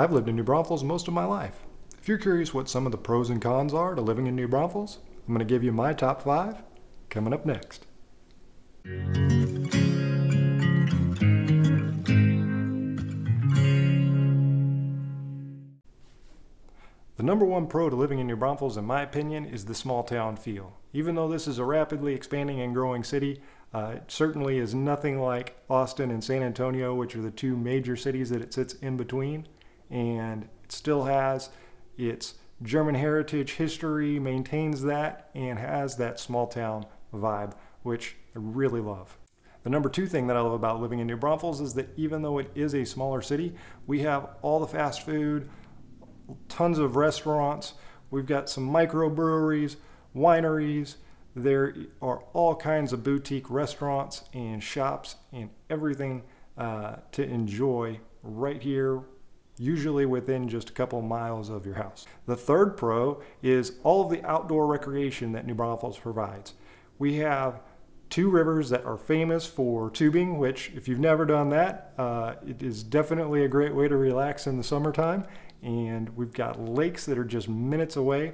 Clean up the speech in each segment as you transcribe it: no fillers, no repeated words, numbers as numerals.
I've lived in New Braunfels most of my life. If you're curious what some of the pros and cons are to living in New Braunfels, I'm going to give you my top 5 coming up next. The number one pro to living in New Braunfels, in my opinion, is the small town feel. Even though this is a rapidly expanding and growing city, it certainly is nothing like Austin and San Antonio, which are the two major cities that it sits in between. And it still has its German heritage history, maintains that, and has that small town vibe, which I really love. The number 2 thing that I love about living in New Braunfels is that even though it is a smaller city, we have all the fast food, tons of restaurants, we've got some microbreweries, wineries, there are all kinds of boutique restaurants and shops and everything to enjoy right here, usually within just a couple miles of your house. The third pro is all of the outdoor recreation that New Braunfels provides. We have 2 rivers that are famous for tubing, which if you've never done that, it is definitely a great way to relax in the summertime. And we've got lakes that are just minutes away.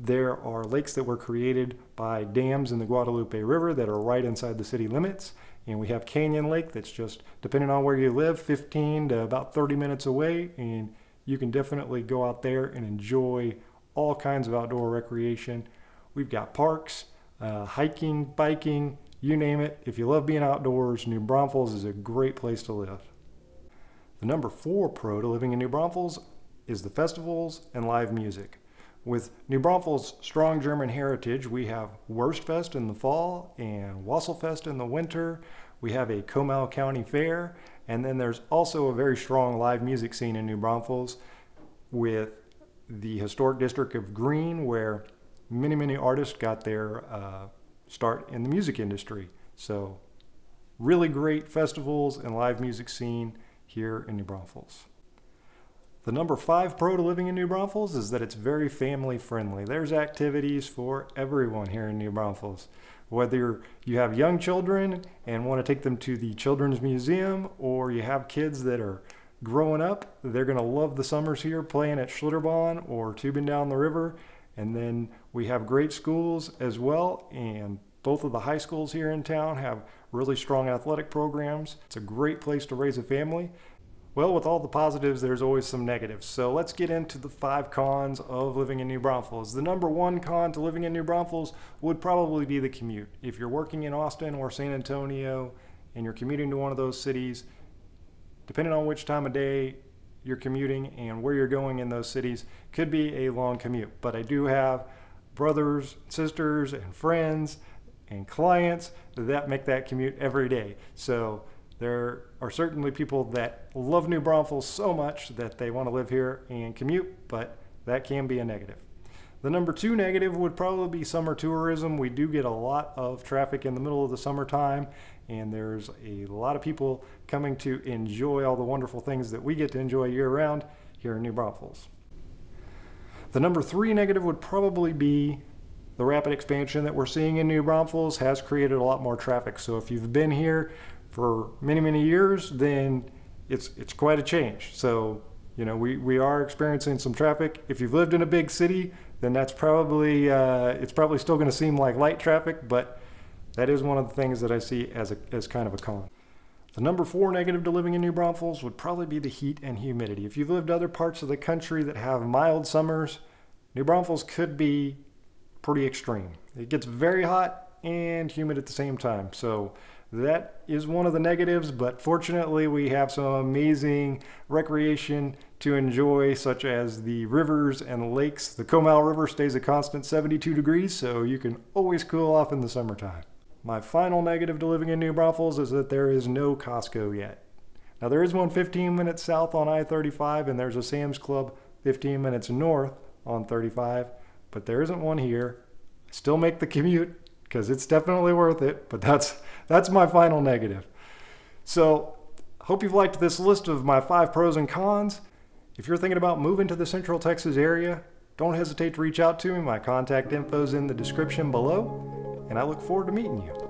There are lakes that were created by dams in the Guadalupe River that are right inside the city limits. And we have Canyon Lake that's just, depending on where you live, 15 to about 30 minutes away. And you can definitely go out there and enjoy all kinds of outdoor recreation. We've got parks, hiking, biking, you name it. If you love being outdoors, New Braunfels is a great place to live. The number 4 pro to living in New Braunfels is the festivals and live music. With New Braunfels' strong German heritage, we have Worstfest in the fall and Wasselfest in the winter. We have a Comal County Fair, and then there's also a very strong live music scene in New Braunfels with the historic district of Green, where many artists got their start in the music industry. So really great festivals and live music scene here in New Braunfels. The number 5 pro to living in New Braunfels is that it's very family friendly. There's activities for everyone here in New Braunfels. Whether you have young children and want to take them to the Children's Museum, or you have kids that are growing up, they're going to love the summers here playing at Schlitterbahn or tubing down the river. And then we have great schools as well, and both of the high schools here in town have really strong athletic programs. It's a great place to raise a family. Well, with all the positives, there's always some negatives. So let's get into the 5 cons of living in New Braunfels. The number 1 con to living in New Braunfels would probably be the commute. If you're working in Austin or San Antonio and you're commuting to one of those cities, depending on which time of day you're commuting and where you're going in those cities, could be a long commute. But I do have brothers, sisters, and friends and clients that make that commute every day. So there are certainly people that love New Braunfels so much that they want to live here and commute, but that can be a negative. The number 2 negative would probably be summer tourism. We do get a lot of traffic in the middle of the summertime, and there's a lot of people coming to enjoy all the wonderful things that we get to enjoy year-round here in New Braunfels. The number 3 negative would probably be the rapid expansion that we're seeing in New Braunfels has created a lot more traffic. So if you've been here for many years, then it's quite a change. So, you know, we are experiencing some traffic. If you've lived in a big city, then that's probably, it's probably still gonna seem like light traffic, but that is one of the things that I see as kind of a con. The number 4 negative to living in New Braunfels would probably be the heat and humidity. If you've lived other parts of the country that have mild summers, New Braunfels could be pretty extreme. It gets very hot and humid at the same time. So that is one of the negatives, but fortunately we have some amazing recreation to enjoy, such as the rivers and lakes. The Comal River stays a constant 72 degrees, so you can always cool off in the summertime. My final negative to living in New Braunfels is that there is no Costco yet. Now there is one 15 minutes south on I-35, and there's a Sam's Club 15 minutes north on 35, but there isn't one here. I still make the commute, because it's definitely worth it, but that's my final negative. So, hope you've liked this list of my 5 pros and cons. If you're thinking about moving to the Central Texas area, don't hesitate to reach out to me. My contact info's in the description below, and I look forward to meeting you.